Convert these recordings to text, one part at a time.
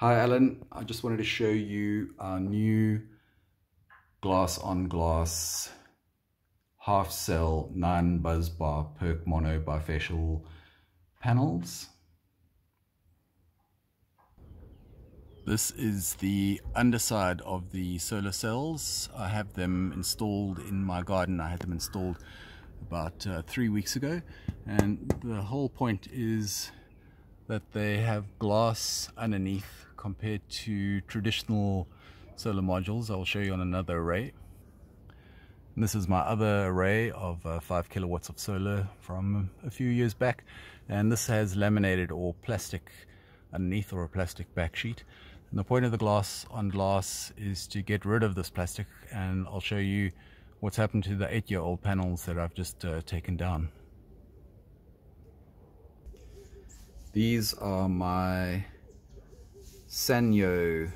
Hi Alan, I just wanted to show you our new glass-on-glass half cell 9 buzz bar PERC mono bifacial panels. This is the underside of the solar cells. I have them installed in my garden. I had them installed about 3 weeks ago, and the whole point is that they have glass underneath compared to traditional solar modules. I'll show you on another array. And this is my other array of 5 kilowatts of solar from a few years back. And this has laminated or plastic underneath or a plastic back sheet. And the point of the glass on glass is to get rid of this plastic. And I'll show you what's happened to the 8-year-old panels that I've just taken down. These are my Sanyo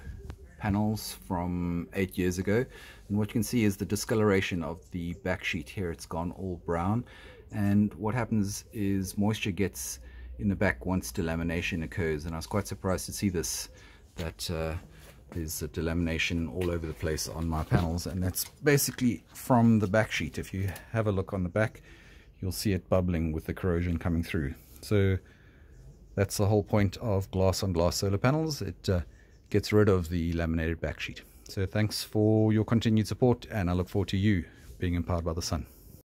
panels from 8 years ago, and what you can see is the discoloration of the back sheet here. It's gone all brown, and what happens is moisture gets in the back once delamination occurs, and I was quite surprised to see this, that there's a delamination all over the place on my panels, and that's basically from the back sheet. If you have a look on the back, you'll see it bubbling with the corrosion coming through. So that's the whole point of glass-on-glass solar panels. It gets rid of the laminated back sheet. So thanks for your continued support, and I look forward to you being empowered by the sun.